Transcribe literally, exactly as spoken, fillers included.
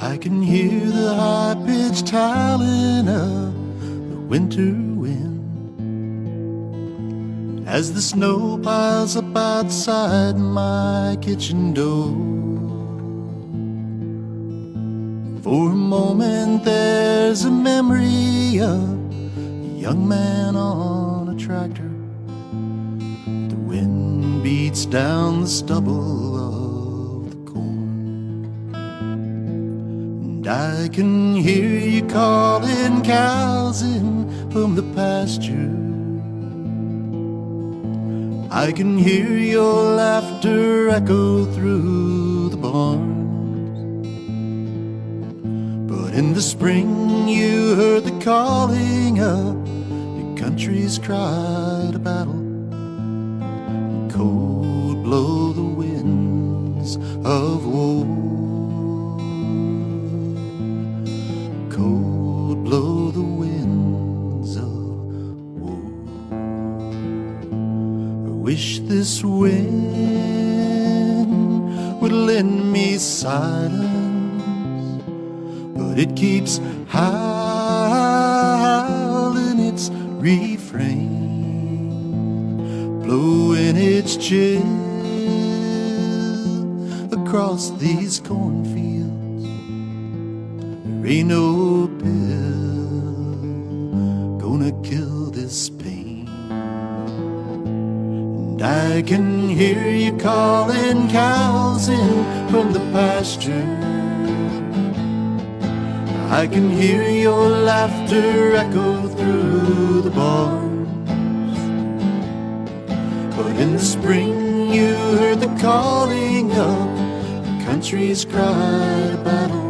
I can hear the high-pitched howling of the winter wind as the snow piles up outside my kitchen door. For a moment there's a memory of a young man on a tractor. The wind beats down the stubble of I can hear you calling cows in from the pasture. I can hear your laughter echo through the barn. But in the spring you heard the calling of your country's cry to battle. Cold blow the winds of war. Cold blow the winds of war. I wish this wind would lend me silence, but it keeps howling its refrain, blowing its chill across these cornfields. There ain't no pill gonna kill this pain. And I can hear you calling cows in from the pasture. I can hear your laughter echo through the barns. But in the spring you heard the calling of the country's cry to battle.